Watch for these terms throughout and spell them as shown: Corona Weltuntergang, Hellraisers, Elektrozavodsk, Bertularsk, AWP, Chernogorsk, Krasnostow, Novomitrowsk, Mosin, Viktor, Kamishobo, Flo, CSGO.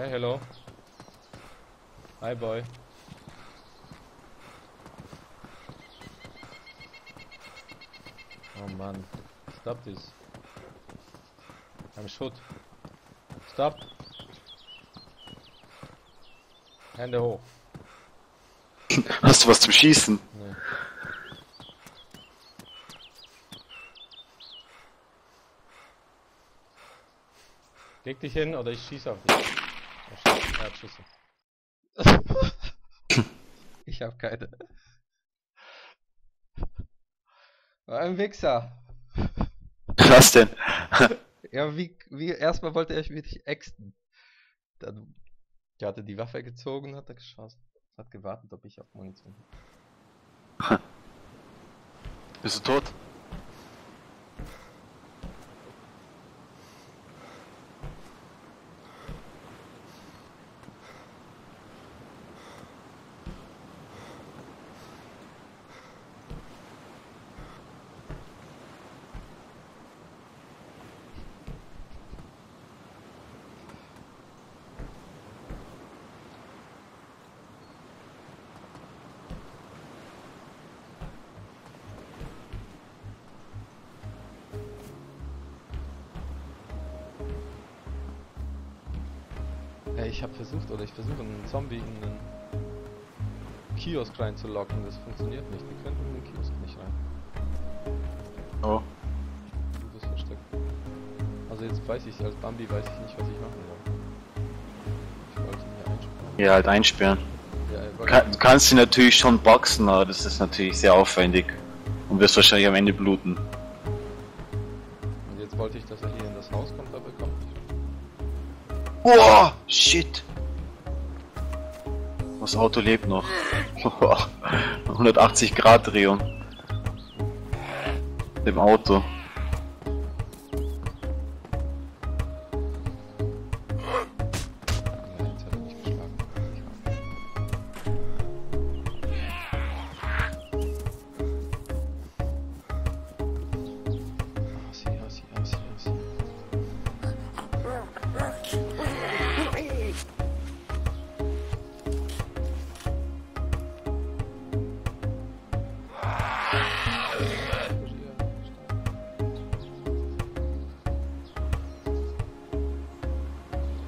Hey, hello. Hi, boy. Oh man, stop this. I'm shot. Stop. Hände hoch. Hast du was zum Schießen? Nee. Leg dich hin oder ich schieße auf dich. Er hat Schüsse. Ich hab keine. Ein Wichser. Was denn? Ja, wie erstmal wollte er mich äxten. Dann der hatte die Waffe gezogen, hat er geschossen. Hat gewartet, ob ich auf Munition habe. Bist du tot? Ich habe versucht, oder ich versuche einen Zombie in einen Kiosk reinzulocken, das funktioniert nicht. Wir könnten in den Kiosk nicht rein. Oh. Gutes Versteck. Also jetzt weiß ich, als Bambi weiß ich nicht, was ich machen soll. Ich wollte ihn hier einsperren. Ja, halt einsperren. Ja, du kannst ihn natürlich schon boxen, aber das ist natürlich sehr aufwendig. Und wirst wahrscheinlich am Ende bluten. Und jetzt wollte ich, dass er hier in das Haus kommt, aber kommt nicht. Boah, shit. Das Auto lebt noch. 180 Grad Drehung. Dem Auto.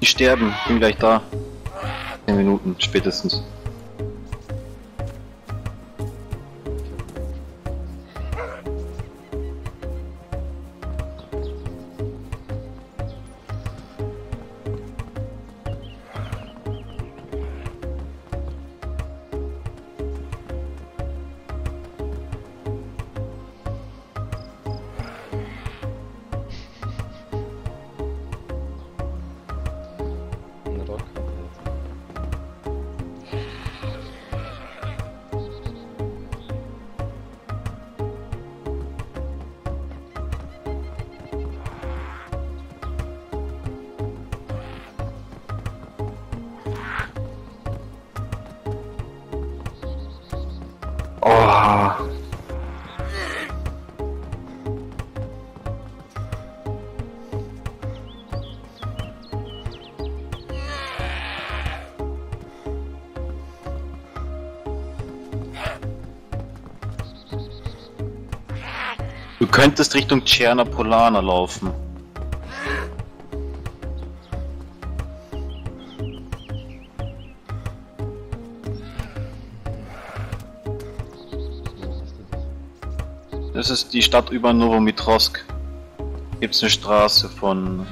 Die sterben, bin gleich da. 10 Minuten spätestens. Du könntest Richtung Chernogorsk laufen. Das ist die Stadt über Novomitrowsk. Gibt es eine Straße von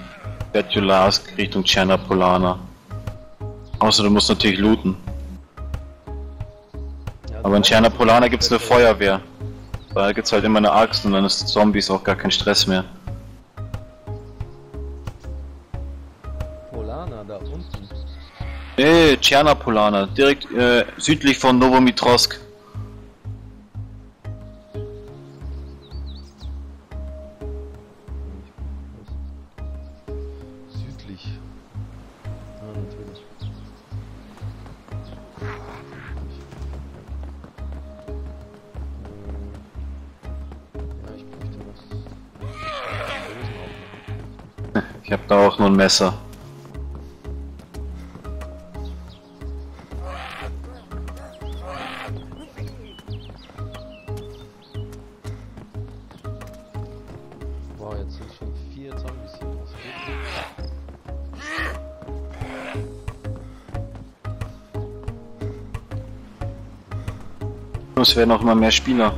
Bertularsk Richtung Chernogorsk. Außer du musst natürlich looten. Ja, aber in Chernogorsk gibt es eine Feuerwehr. Da gibt's halt immer eine Axt und dann ist Zombies auch gar kein Stress mehr. Polana da unten? Nee, Chernogorsk, direkt südlich von Novomitrowsk. Südlich? Ja, natürlich. Ich hab da auch nur ein Messer. Es werden auch immer mehr Spieler.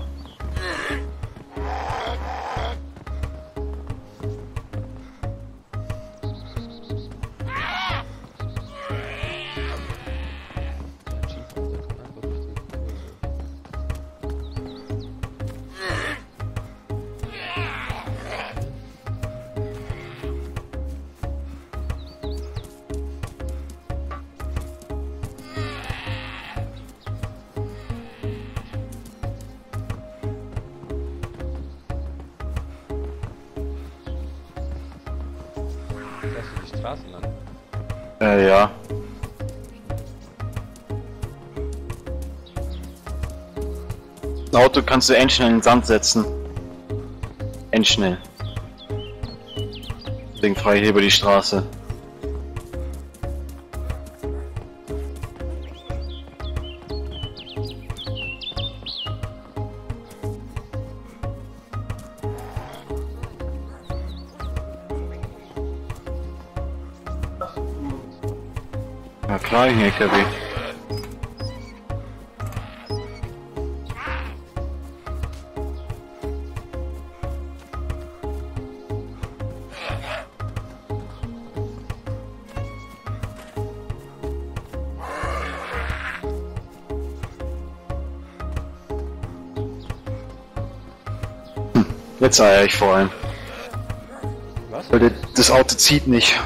Ja. Ein Auto kannst du endschnell in den Sand setzen. Endschnell. Deswegen fahre ich hier über die Straße. Na klar, ein LKW. Jetzt eier ich vor allem. Was? Das Auto zieht nicht.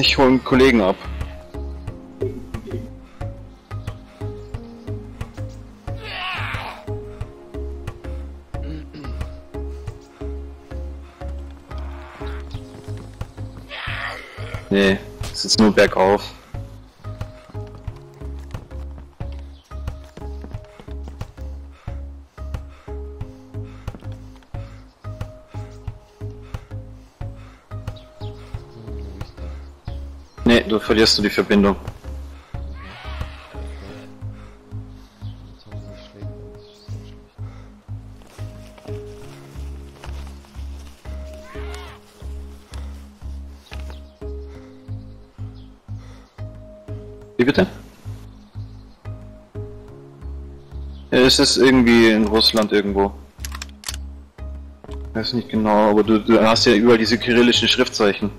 Ich hole einen Kollegen ab. Nee, es ist nur bergauf. Nee, du verlierst du die Verbindung. Wie bitte? Es ist irgendwie in Russland irgendwo. Ich weiß nicht genau, aber du hast ja überall diese kyrillischen Schriftzeichen.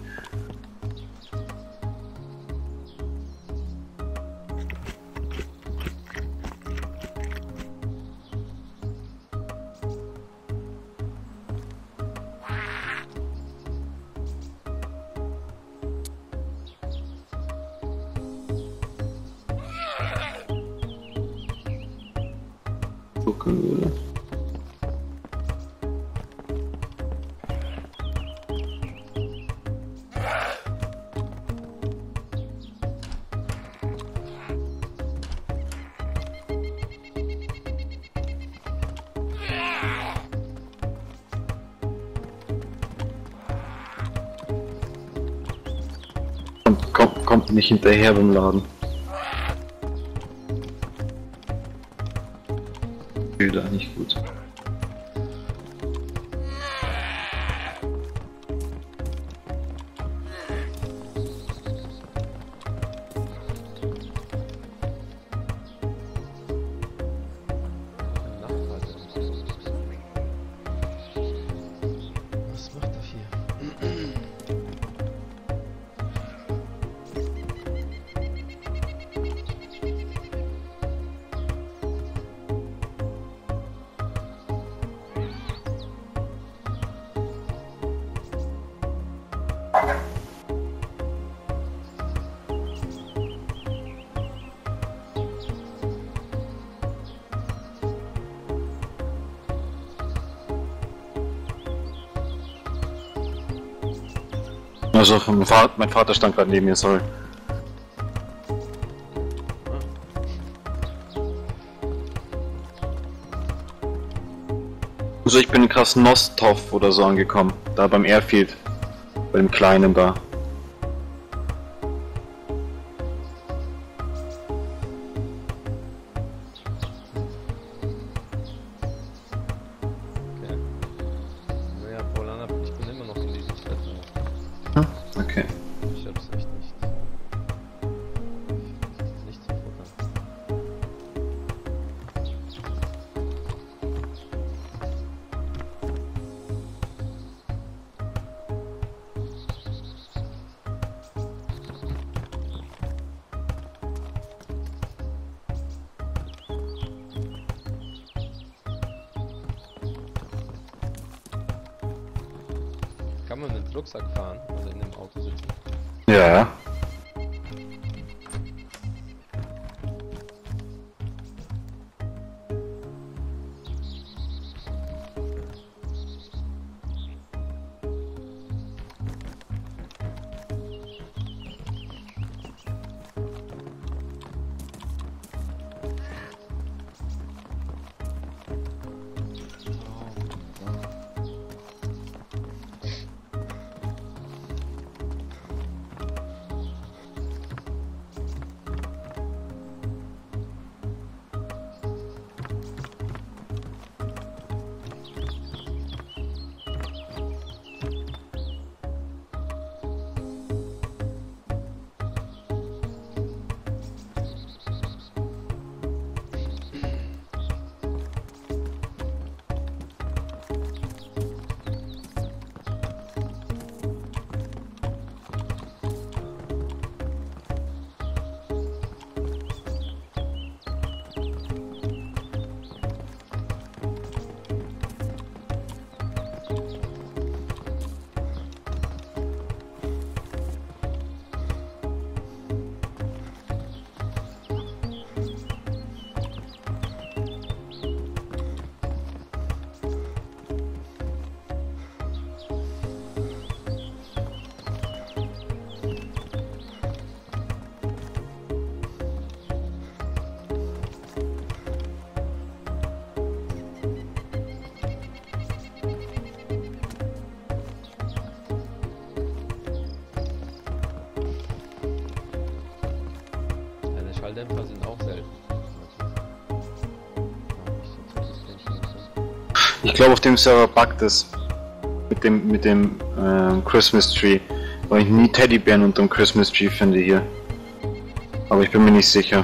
Kommt nicht hinterher beim Laden. Wieder nicht gut. Also mein Vater stand gerade neben mir, sorry. Also ich bin in Krasnostow oder so angekommen, da beim Airfield, bei dem Kleinen da. immer mit dem Rucksack fahren, also in dem Auto sitzen. Ja. Schalldämpfer sind auch selten. Ich glaube, auf dem Server buggt es mit dem Christmas Tree, weil ich nie Teddybären unter dem Christmas Tree finde hier. Aber ich bin mir nicht sicher.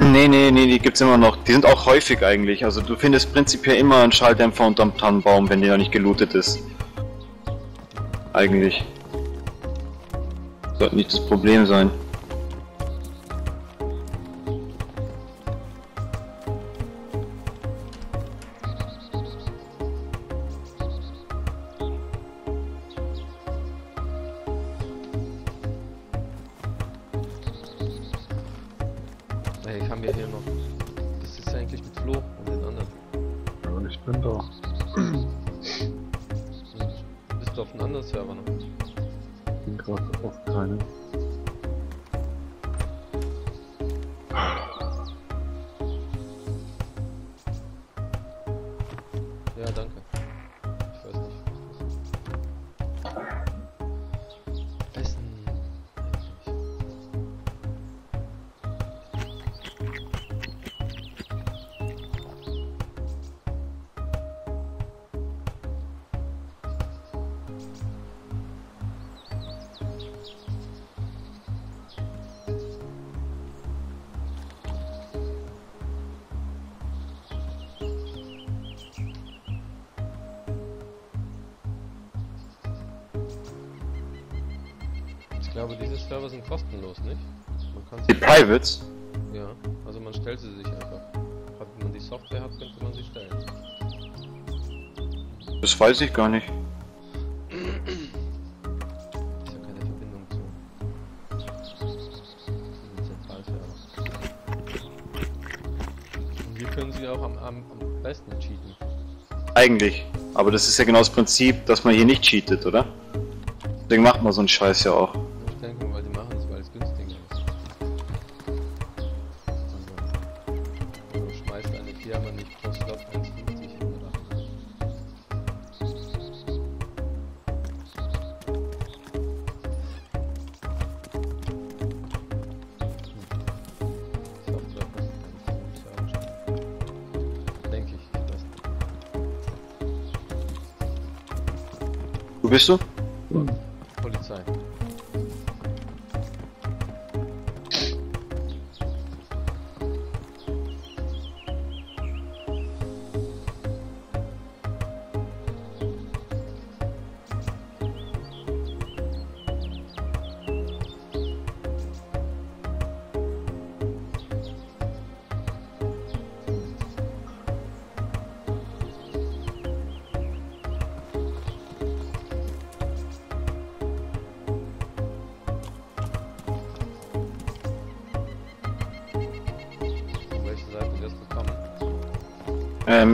Nee, die gibt's immer noch. Die sind auch häufig eigentlich. Also du findest prinzipiell immer einen Schalldämpfer unterm Tannenbaum, wenn der noch nicht gelootet ist. Eigentlich. Sollte nicht das Problem sein. Ja, aber diese Server sind kostenlos, nicht? Man die Privates? Ja, also man stellt sie sich einfach. Wenn man die Software hat, könnte man sie stellen. Das weiß ich gar nicht. Ich habe keine Verbindung zu. Das sind Zentralserver. Und wir können sie auch am besten cheaten. Eigentlich, aber das ist ja genau das Prinzip, dass man hier nicht cheatet, oder? Deswegen macht man so einen Scheiß ja auch. Wo bist du? Polizei.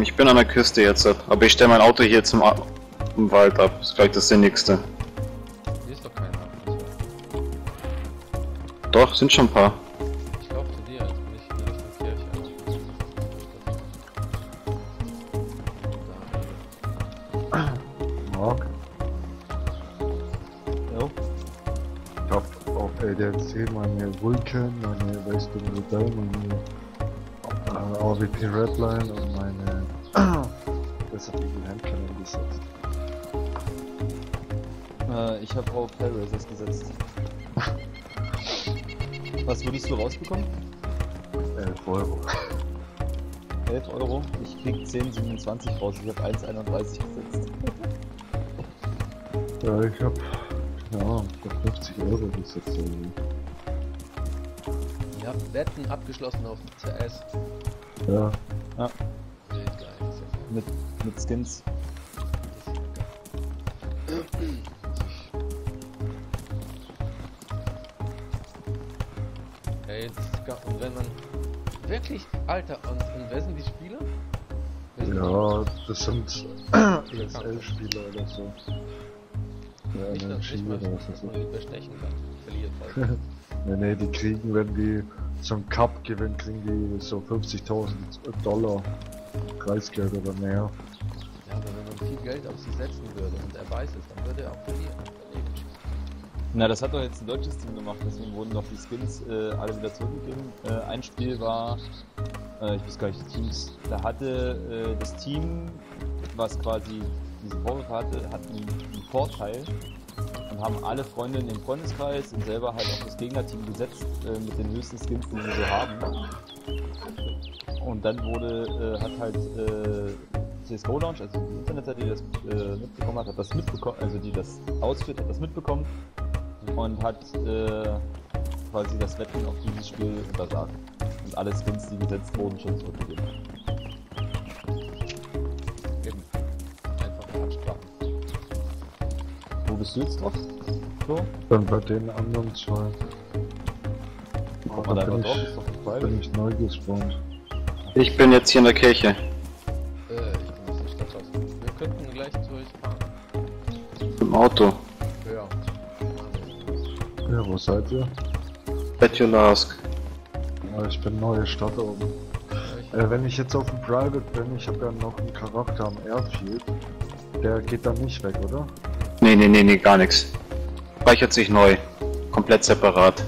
Ich bin an der Küste jetzt, aber ich stelle mein Auto hier zum Wald ab. Das ist vielleicht das Sinnigste. Hier ist doch keiner. Doch, sind schon ein paar. Ich laufe zu dir, als bin ich in der Richtung Kirche. Mark? Jo? Ich hab auf LDC meine Vulcan, meine Wasted Rebell, meine AWP Redline und meine Desert Eagle Handcannon gesetzt. Ich habe auch Hellraisers gesetzt. Was würdest du rausbekommen? 11 €. 11 €? Ich krieg 10,27 raus. Ich habe 1,31 gesetzt. Ja, ich habe ja 50 € gesetzt. Ihr habt Wetten abgeschlossen auf CS. Ja. Ja. Mit Skins. Und wenn man wirklich, Alter, und wer sind die Spieler? Ja, das sind ESL-Spieler oder so. Ja, nicht, dass ich mal überstechen kann, verliert halt. Nee, die kriegen, wenn die zum Cup gewinnen, kriegen die so 50.000 $ Preisgeld oder mehr. Ja, aber wenn man viel Geld auf sie setzen würde und er weiß es, dann würde er auch verlieren. Na, das hat doch jetzt ein deutsches Team gemacht, deswegen wurden doch die Skins alle wieder zurückgegeben. Ein Spiel war, ich weiß gar nicht, die Teams, da hatte das Team, was quasi diesen Vorwurf hatte, hat einen Vorteil und haben alle Freunde in dem Freundeskreis und selber halt auf das Gegnerteam gesetzt mit den höchsten Skins, die sie so haben. Und dann wurde, hat halt CSGO Launch, also die Internetseite, die das mitbekommen hat das mitbekommen, also die das ausführt, hat das mitbekommen. Und hat quasi das Wetten auf dieses Spiel untersagt. Und alle Skins, die gesetzt wurden, schon zurückgegeben. Eben. Einfach absprachen. Wo bist du jetzt drauf? So? Dann bei den anderen zwei. Aber da bin drauf, ist doch vorbei. Bin ich neu gespawnt. Ich bin jetzt hier in der Kirche. Ich bin aus der Stadt raus. Wir könnten gleich zu euch fahren. Mit dem Auto. Ja, wo seid ihr? Chernogorsk. Ja, ich bin neue Stadt oben. Wenn ich jetzt auf dem Private bin, ich habe ja noch einen Charakter am Airfield. Der geht dann nicht weg, oder? Nee, gar nichts. Speichert sich neu. Komplett separat.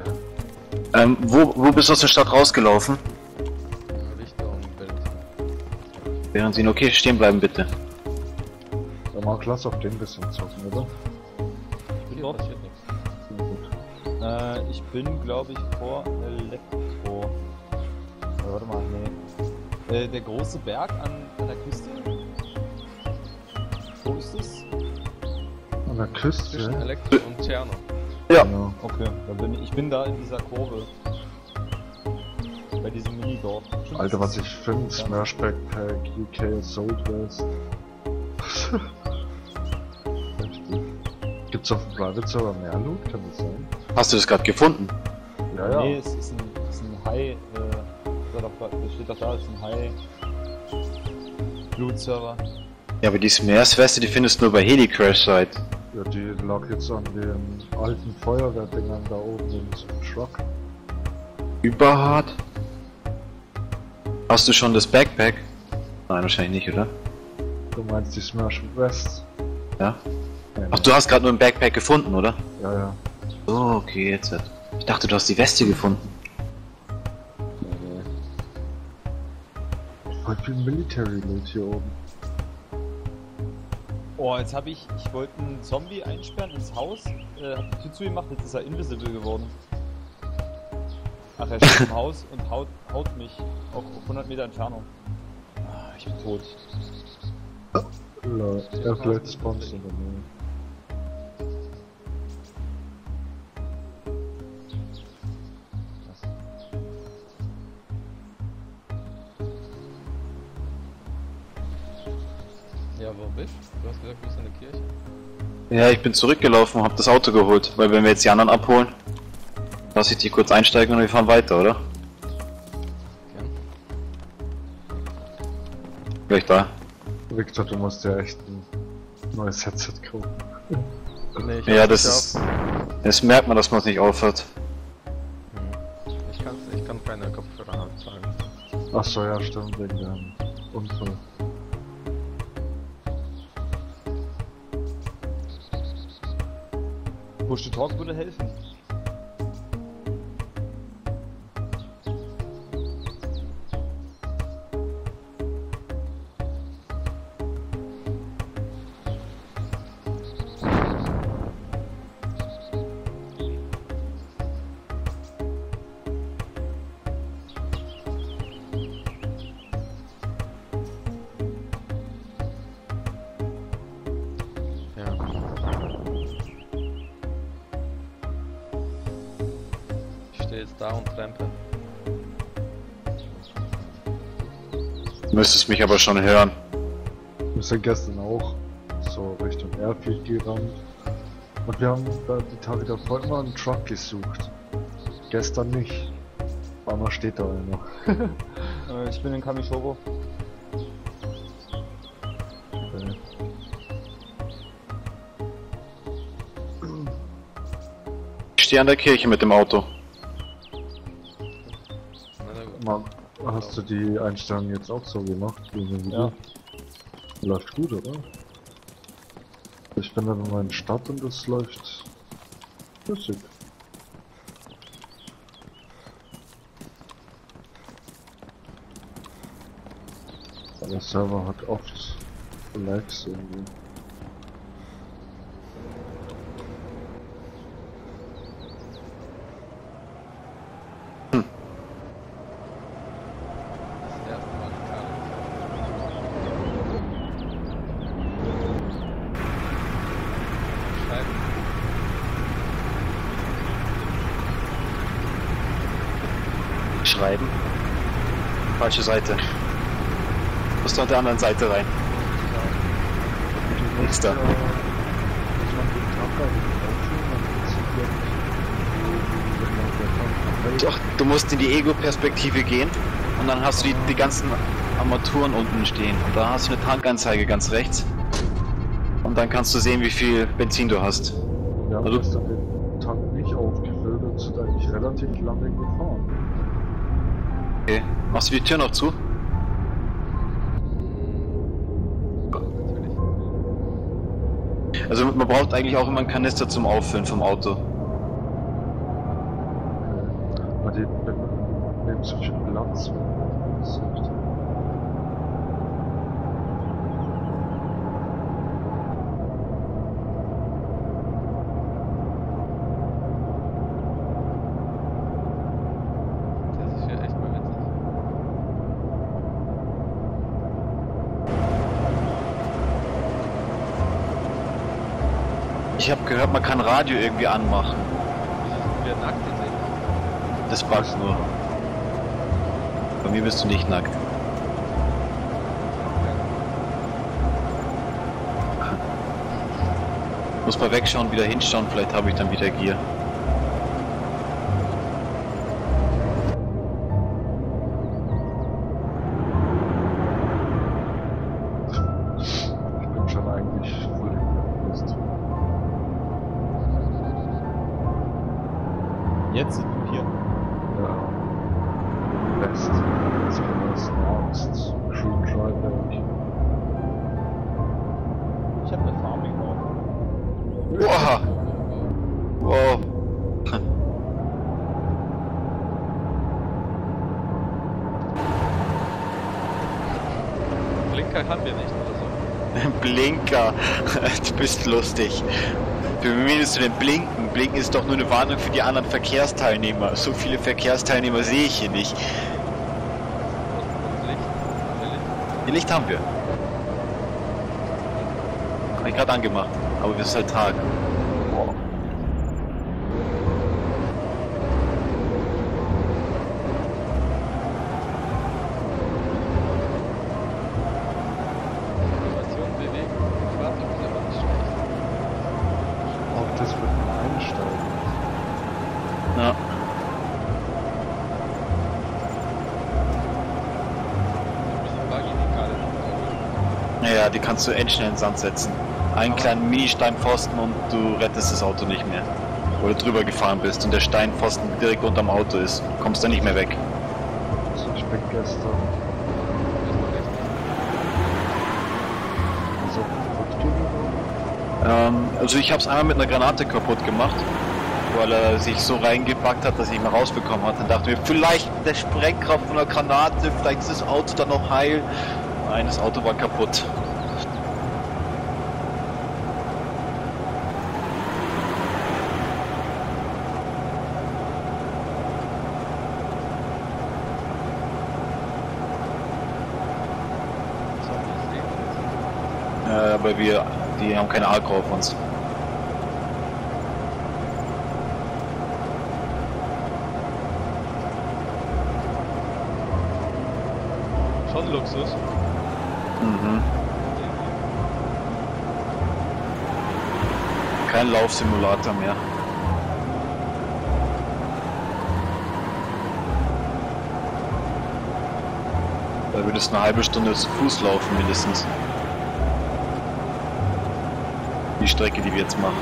Okay. Wo bist du aus der Stadt rausgelaufen? Richtung Berlin. Während sie okay stehen bleiben, bitte. Dann mal klasse auf den bisschen zocken, oder? Passiert nichts. Ich bin, glaube ich, vor Elektro. Warte mal, nee. Der große Berg an der Küste. Wo ist es? An der Küste? Zwischen Elektro und Tscherno. Ja. Genau. Okay, ich bin da in dieser Kurve. Bei diesem Minidorf. Alter, was ich finde, Smash Backpack, UK Assault West. Gibt's auf dem Private Server mehr Loot? Kann das sein? Hast du das gerade gefunden? Ja. Nee, es ist ein High. Das steht doch da, es ist ein High Loot Server. Ja, aber die Smash-Weste, die findest du nur bei Heli-Crash-Site. Ja, die lag jetzt an den alten Feuerwehrdingern da oben im Schrock. Überhart? Hast du schon das Backpack? Nein, wahrscheinlich nicht, oder? Du meinst die Smash-West? Ja. Ach, du hast gerade nur ein Backpack gefunden, oder? Ja. Oh, okay, jetzt wird. Ich dachte, du hast die Weste gefunden. Nee. Voll viel Military-Loot hier oben. Oh, jetzt habe ich... Ich wollte einen Zombie einsperren ins Haus, hab die Tür zugemacht, jetzt ist er invisible geworden. Ach, er steht im Haus und haut mich. Auf 100 Meter Entfernung. Ah, ich bin tot. Lol, er hat vielleicht Sponsor. Ja, wo bist du? Du hast gesagt, du bist in der Kirche. Ja, ich bin zurückgelaufen und hab das Auto geholt, weil wenn wir jetzt die anderen abholen, lass ich die kurz einsteigen und wir fahren weiter, oder? Okay. Victor? Victor, du musst ja echt ein neues Headset kaufen. Nee, ja, das ist... Jetzt merkt man, dass man es nicht aufhört. Ich kann keine Kopfhörer anzeigen. Achso, ja, stimmt, wegen dem Unfall. Push to Talk würde helfen. Jetzt da und trempe. Du müsstest mich aber schon hören. Du bist ja gestern auch so Richtung Airfield gerannt. Und wir haben da die Tage davor immer einen Truck gesucht. Gestern nicht. Aber steht da immer. Ich bin in Kamishobo. Okay. Ich stehe an der Kirche mit dem Auto. Hast du die Einstellung jetzt auch so gemacht? Ja. Läuft gut, oder? Ich bin dann in meiner Stadt und das läuft flüssig. Aber der Server hat oft Lags irgendwie. Schreiben. Falsche Seite. Du musst an der anderen Seite rein. Ja. Nix da. Doch, du musst in die Ego-Perspektive gehen und dann hast du die ganzen Armaturen unten stehen. Da hast du eine Tankanzeige ganz rechts. Und dann kannst du sehen, wie viel Benzin du hast. Ja, also, du hast dann den Tank nicht aufgefüllt und sind eigentlich relativ lange gefahren. Okay, machst du die Tür noch zu? Natürlich. Also man braucht eigentlich auch immer einen Kanister zum Auffüllen vom Auto. Okay. Die nehmen so viel Platz. Ich habe gehört, man kann Radio irgendwie anmachen. Wir nackt sind. Das passt nur. Bei mir bist du nicht nackt. Muss mal wegschauen, wieder hinschauen, vielleicht habe ich dann wieder Gier. Jetzt sind wir hier. Ja. Best. Das war das Last. True Driver. Ich hab ne Farming auf. Wow! Wow! Blinker haben wir nicht, oder so? Blinker! Du bist lustig. Für mich ist den Blinken. Blinken ist doch nur eine Warnung für die anderen Verkehrsteilnehmer. So viele Verkehrsteilnehmer sehe ich hier nicht. Licht haben wir. Habe ich gerade angemacht. Aber es ist halt Tag. Wow. Ja. Ja, die kannst du endschnell in den Sand setzen. Einen kleinen Mini-Steinpfosten und du rettest das Auto nicht mehr. Wo du drüber gefahren bist und der Steinpfosten direkt unterm Auto ist. Du kommst da nicht mehr weg. Das ist gestern. Also ich habe es einmal mit einer Granate kaputt gemacht, weil er sich so reingepackt hat, dass ich ihn rausbekommen hatte. Und dachte mir, vielleicht der Sprengkraft von der Granate, vielleicht ist das Auto dann noch heil. Nein, das Auto war kaputt. Aber die haben keine Agro auf uns. Schon Luxus. Mhm. Kein Laufsimulator mehr. Da würdest du eine halbe Stunde zu Fuß laufen mindestens. Die Strecke, die wir jetzt machen.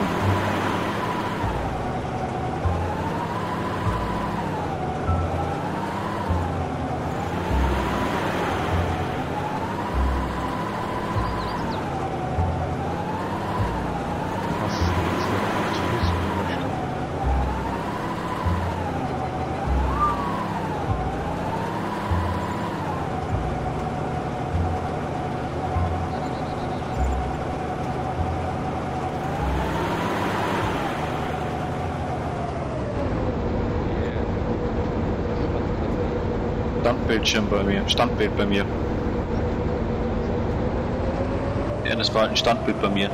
Bildschirm bei mir, Standbild bei mir. Ja, das war halt ein Standbild bei mir.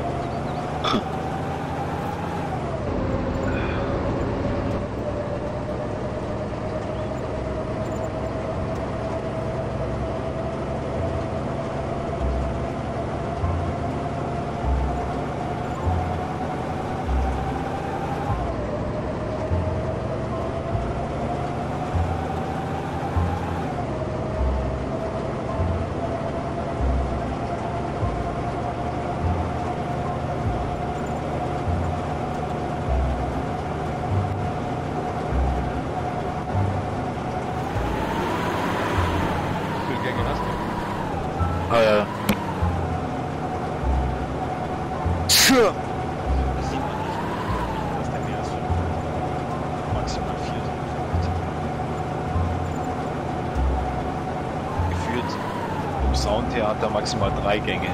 Soundtheater maximal 3 Gänge.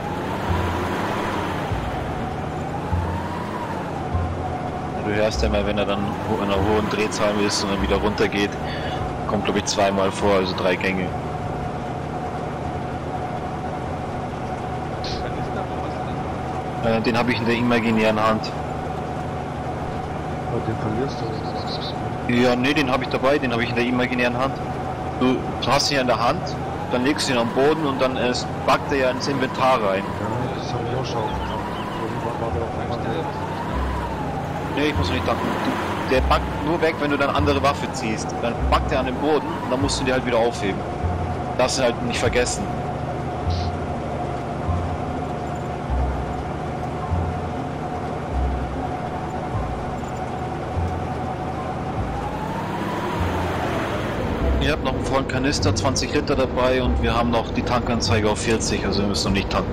Du hörst ja mal, wenn er dann in einer hohen Drehzahl ist und dann wieder runter geht, kommt glaube ich zweimal vor, also 3 Gänge. Den habe ich in der imaginären Hand. Aber den verlierst du? Ja, nee, den habe ich dabei, den habe ich in der imaginären Hand. Du hast ihn ja in der Hand. Dann legst du ihn am Boden und dann packt er ja ins Inventar rein. Ja, das habe ich auch schon. Nee, ich muss nicht dachten. Der packt nur weg, wenn du dann andere Waffe ziehst. Dann packt er an den Boden und dann musst du die halt wieder aufheben. Darfst du halt nicht vergessen. Ich habe noch einen vollen Kanister, 20 Liter dabei und wir haben noch die Tankanzeige auf 40, also wir müssen noch nicht tanken.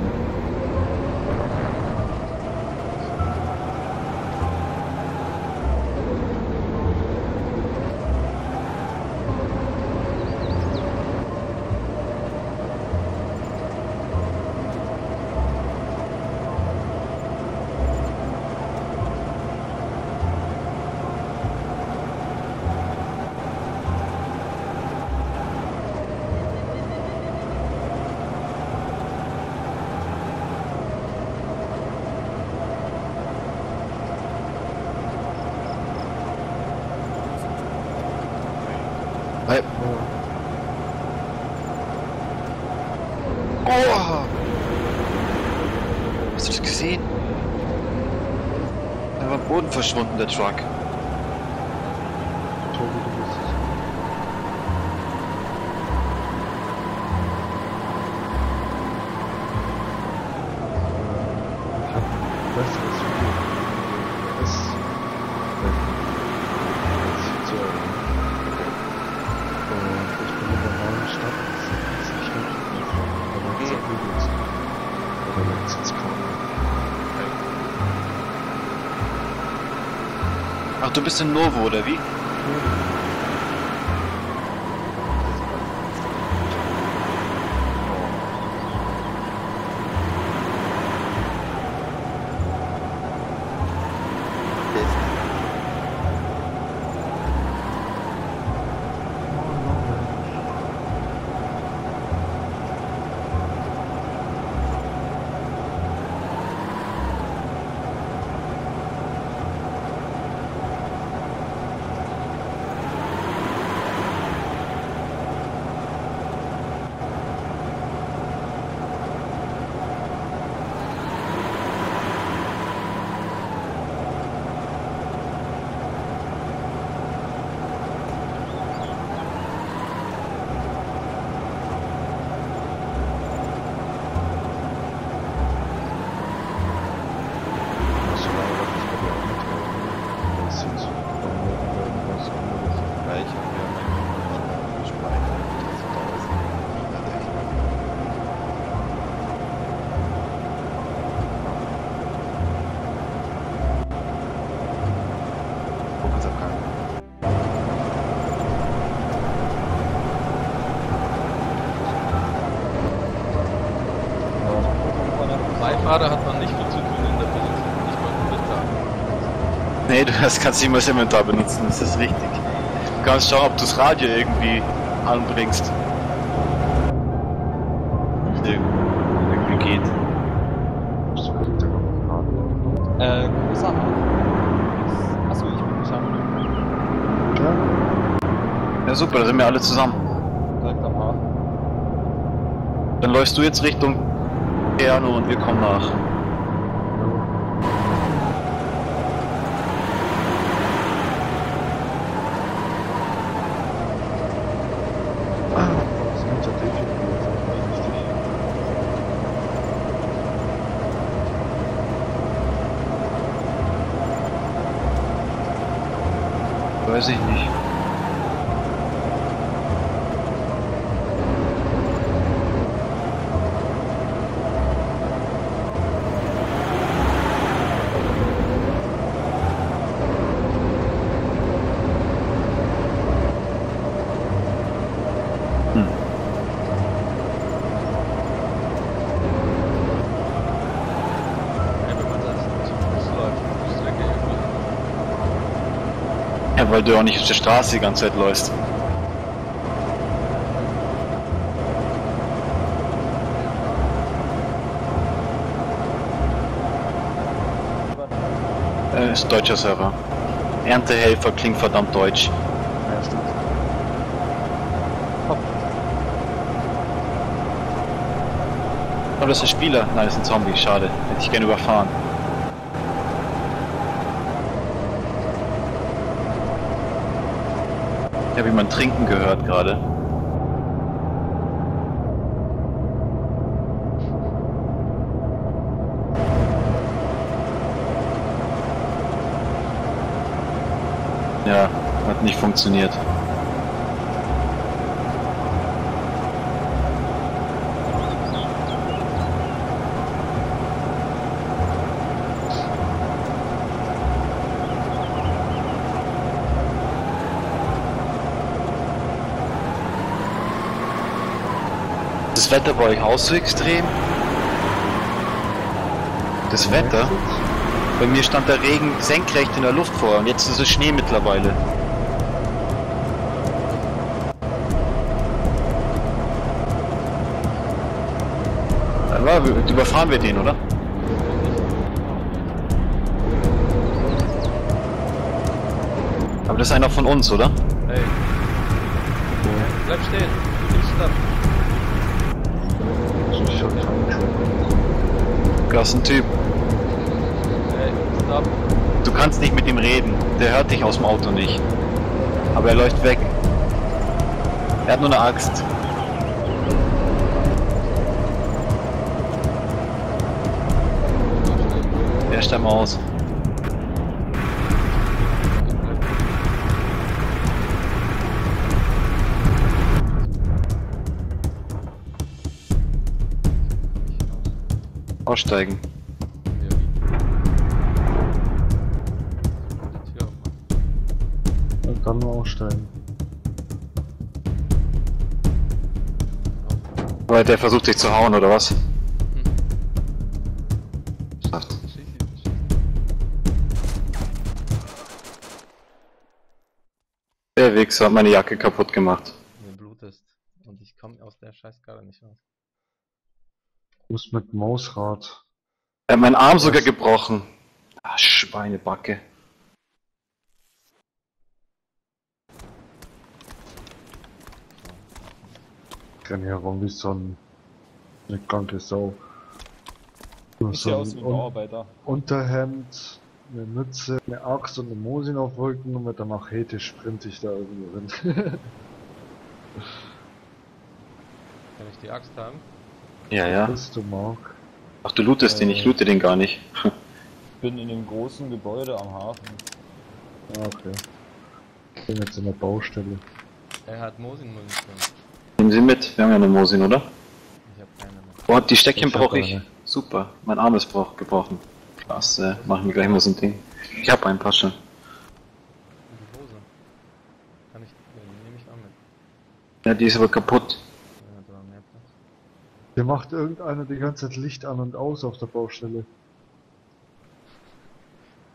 Hast du das gesehen? Da war am Boden verschwunden, der Truck. Ach, du bist in Novo, oder wie? Fahrer hat man nicht viel zu tun in der Position, nicht mal Inventar. Nee, das kannst du nicht mal das Inventar benutzen, das ist richtig. Du kannst schauen, ob du das Radio irgendwie anbringst. Irgendwie geht. Großer. Achso, ich bin nicht am Rücken. Ja super, da sind wir alle zusammen. Direkt am Hafen. Dann läufst du jetzt Richtung Gerne und wir kommen nach. Weiß ich nicht. Weil du auch nicht auf der Straße die ganze Zeit läufst. Ist deutscher Server. Erntehelfer klingt verdammt deutsch. Ja, stimmt. Hopp. Oh, das ist ein Spieler. Nein, das ist ein Zombie. Schade. Hätte ich gern überfahren. Ich habe jemanden trinken gehört gerade. Ja, hat nicht funktioniert. Das Wetter bei euch auch so extrem? Das Wetter? Bei mir stand der Regen senkrecht in der Luft vor und jetzt ist es Schnee mittlerweile. Aber überfahren wir den, oder? Aber das ist einer von uns, oder? Hey. Bleib stehen, du bist da. Klassentyp. Hey, stopp. Du kannst nicht mit ihm reden. Der hört dich aus dem Auto nicht. Aber er läuft weg. Er hat nur eine Axt. Der steigt mal aus. Aussteigen. Ja, nur aussteigen. Weil der versucht sich zu hauen, oder was? Schafft. Der Wichser hat meine Jacke kaputt gemacht. Mir blutest. Und ich komme aus der Scheißgarde nicht raus. Muss mit Mausrad. Er hat meinen Arm sogar gebrochen. Ah, Schweinebacke. Herum wie so eine kranke Sau. Ich sehe aus wie ein Bauarbeiter. Unterhemd, eine Mütze, eine Axt und eine Mosin auf Rücken und mit der Machete sprinte ich da irgendwo hin. Kann ich die Axt haben? Ja, ja. Was bist du, Mark? Ach, du lootest den, ich loote den gar nicht. Ich bin in dem großen Gebäude am Hafen. Ah, okay. Ich bin jetzt in der Baustelle. Er hat Mosin-Munition. Nehmen Sie mit, wir haben ja eine Mosin, oder? Ich hab keine mehr. Oh, die Steckchen brauche ich. Super, mein Arm ist gebrochen. Klasse, machen wir gleich mal so ein Ding. Ich hab ein paar schon. Die Hose. Kann ich, die nehme ich auch mit. Ja, die ist aber kaputt. Ja, da war mehr Platz. Hier macht irgendeiner die ganze Zeit Licht an und aus auf der Baustelle.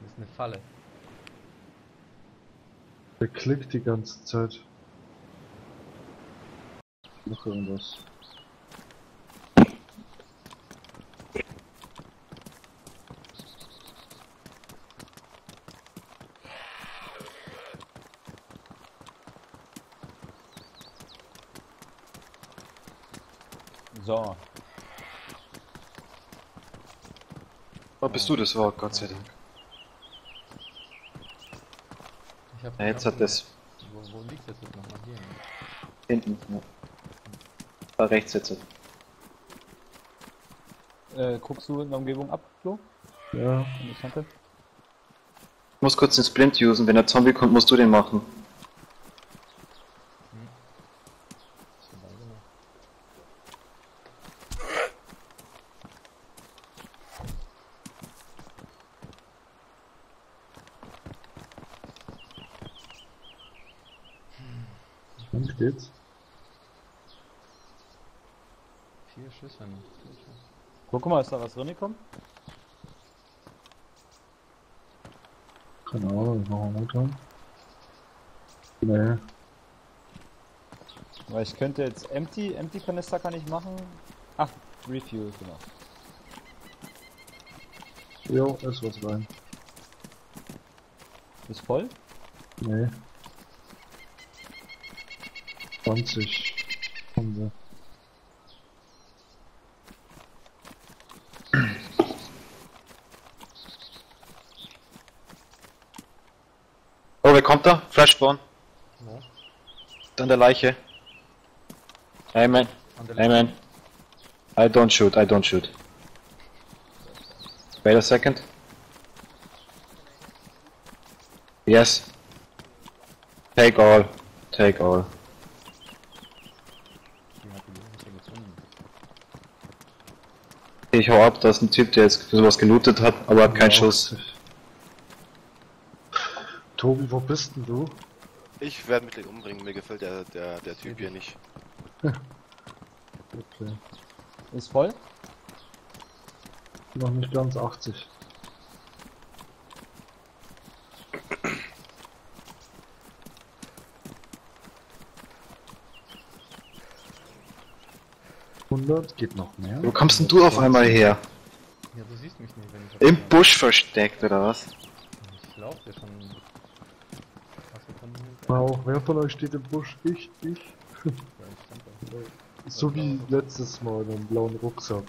Das ist eine Falle. Der klickt die ganze Zeit. Noch irgendwas. So. Oh, bist du das war, Gott sei Dank. Ich hab ja, jetzt hat das. Wo liegt das jetzt nochmal hier? Ne? Hinten. Ja. Da rechts jetzt. Guckst du in der Umgebung ab, Flo? Ja. Ich muss kurz den Splint usen, wenn der Zombie kommt, musst du den machen. Und geht's? 4 Schüsse. Guck mal, ist da was drin gekommen? Keine Ahnung, ich mache Motor. Nee. Weil ich könnte jetzt empty Kanister kann ich machen. Ach, Refuel, genau. Jo, ist was rein. Ist voll? Nee. 20. Hunde. Wer kommt da? Flashborn. Ja. Dann der Leiche. Hey man. Hey man. I don't shoot. Wait a second. Yes. Take all. Ich hau ab, da ist ein Typ, der jetzt für sowas gelootet hat, aber hat keinen Schuss. Tobi, wo bist denn du? Ich werde mit den umbringen, mir gefällt der Typ hier nicht. Okay. Ist voll? Noch nicht ganz 80. Geht noch mehr. Wo kommst denn du auf einmal her? Ja, du siehst mich nicht, wenn ich im Busch versteckt oder was? Ich lauf dir schon. Wow, wer von euch steht im Busch? Ich. So wie letztes Mal in einem blauen Rucksack.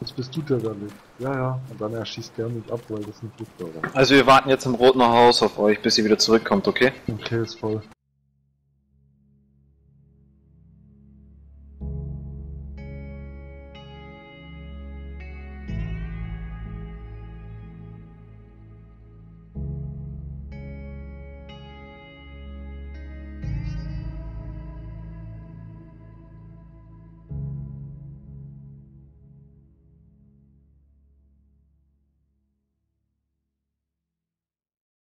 Jetzt bist du der da nicht. Ja. Und dann erschießt der mich ab, weil das nicht gut war. Also wir warten jetzt im Roten Haus auf euch, bis ihr wieder zurückkommt, okay? Okay, ist voll.